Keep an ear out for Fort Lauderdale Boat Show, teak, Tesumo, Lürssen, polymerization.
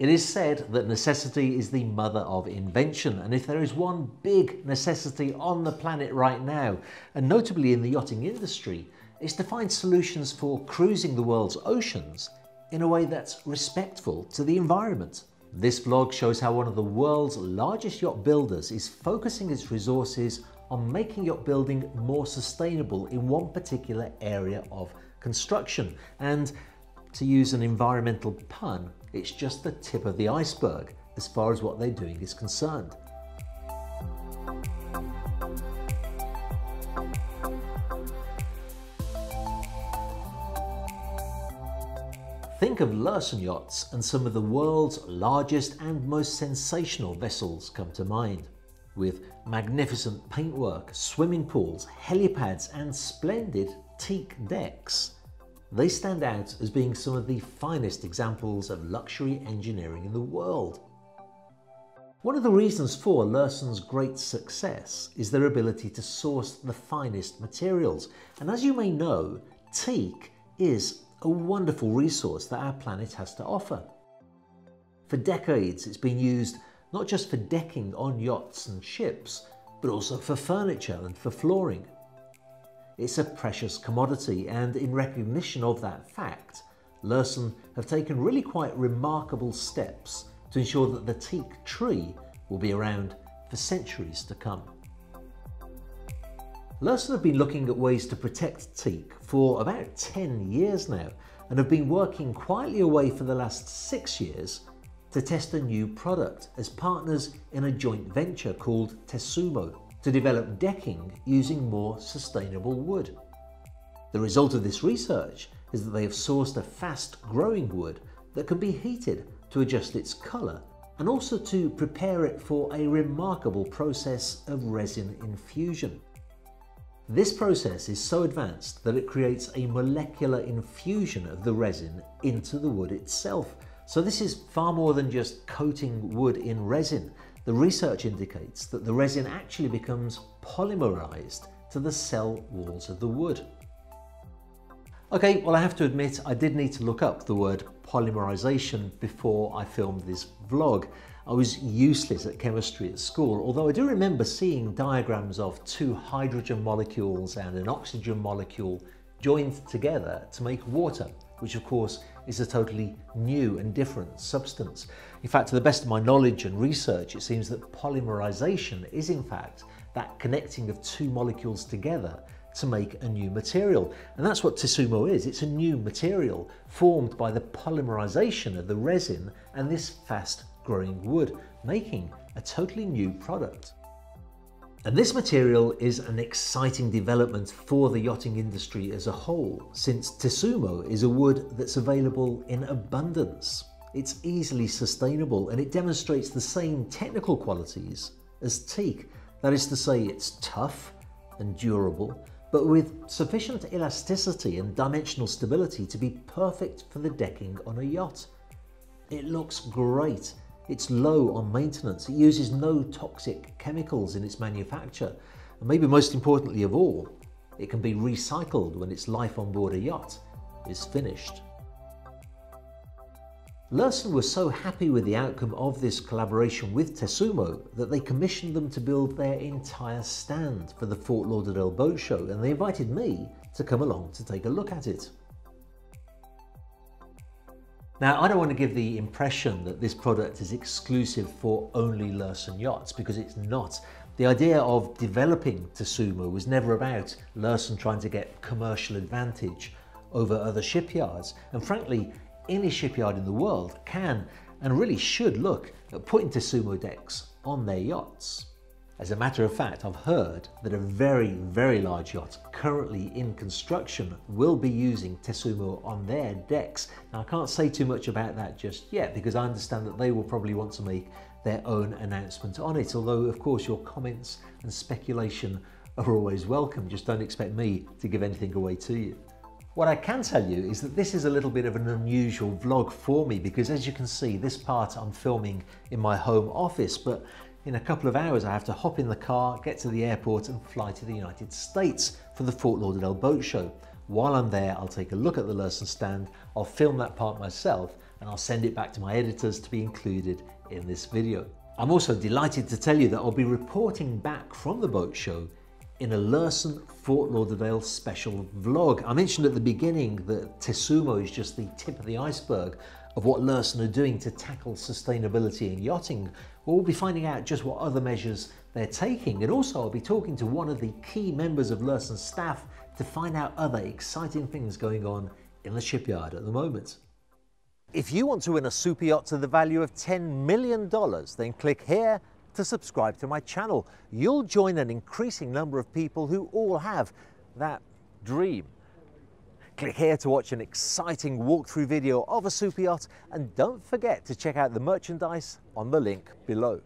It is said that necessity is the mother of invention, and if there is one big necessity on the planet right now, and notably in the yachting industry, it's to find solutions for cruising the world's oceans in a way that's respectful to the environment. This vlog shows how one of the world's largest yacht builders is focusing its resources on making yacht building more sustainable in one particular area of construction. And to use an environmental pun, it's just the tip of the iceberg as far as what they're doing is concerned. Think of Lürssen yachts and some of the world's largest and most sensational vessels come to mind. With magnificent paintwork, swimming pools, helipads and splendid teak decks, they stand out as being some of the finest examples of luxury engineering in the world. One of the reasons for Lürsen's great success is their ability to source the finest materials, and as you may know, teak is a wonderful resource that our planet has to offer. For decades, it's been used not just for decking on yachts and ships, but also for furniture and for flooring. It's a precious commodity, and in recognition of that fact, Lürssen have taken really quite remarkable steps to ensure that the teak tree will be around for centuries to come. Lürssen have been looking at ways to protect teak for about 10 years now, and have been working quietly away for the last 6 years to test a new product as partners in a joint venture called Tesumo to develop decking using more sustainable wood. The result of this research is that they have sourced a fast-growing wood that can be heated to adjust its colour and also to prepare it for a remarkable process of resin infusion. This process is so advanced that it creates a molecular infusion of the resin into the wood itself. So this is far more than just coating wood in resin. The research indicates that the resin actually becomes polymerized to the cell walls of the wood. Okay, well, I have to admit, I did need to look up the word polymerization before I filmed this vlog. I was useless at chemistry at school, although I do remember seeing diagrams of two hydrogen molecules and an oxygen molecule joined together to make water, which of course is a totally new and different substance. In fact, to the best of my knowledge and research, it seems that polymerization is in fact that connecting of two molecules together to make a new material. And that's what Tesumo is. It's a new material formed by the polymerization of the resin and this fast growing wood, making a totally new product. And this material is an exciting development for the yachting industry as a whole, since Tesumo is a wood that's available in abundance. It's easily sustainable and it demonstrates the same technical qualities as teak. That is to say, it's tough and durable, but with sufficient elasticity and dimensional stability to be perfect for the decking on a yacht. It looks great. It's low on maintenance, it uses no toxic chemicals in its manufacture, and maybe most importantly of all, it can be recycled when its life on board a yacht is finished. Lürssen were so happy with the outcome of this collaboration with Tesumo that they commissioned them to build their entire stand for the Fort Lauderdale Boat Show, and they invited me to come along to take a look at it. Now, I don't want to give the impression that this product is exclusive for only Lürssen yachts, because it's not. The idea of developing Tesumo was never about Lürssen trying to get commercial advantage over other shipyards. And frankly, any shipyard in the world can and really should look at putting Tesumo decks on their yachts. As a matter of fact, I've heard that a very, very large yacht currently in construction will be using Tesumo on their decks. Now, I can't say too much about that just yet, because I understand that they will probably want to make their own announcement on it. Although, of course, your comments and speculation are always welcome. Just don't expect me to give anything away to you. What I can tell you is that this is a little bit of an unusual vlog for me, because as you can see, this part I'm filming in my home office, but in a couple of hours, I have to hop in the car, get to the airport and fly to the United States for the Fort Lauderdale Boat Show. While I'm there, I'll take a look at the Lürssen stand, I'll film that part myself and I'll send it back to my editors to be included in this video. I'm also delighted to tell you that I'll be reporting back from the boat show in a Lürssen Fort Lauderdale special vlog. I mentioned at the beginning that Tesumo is just the tip of the iceberg of what Lürssen are doing to tackle sustainability in yachting. We'll be finding out just what other measures they're taking, and also I'll be talking to one of the key members of Lürssens staff to find out other exciting things going on in the shipyard at the moment. If you want to win a super yacht to the value of $10 million, then click here to subscribe to my channel. You'll join an increasing number of people who all have that dream. Click here to watch an exciting walkthrough video of a super yacht, and don't forget to check out the merchandise on the link below.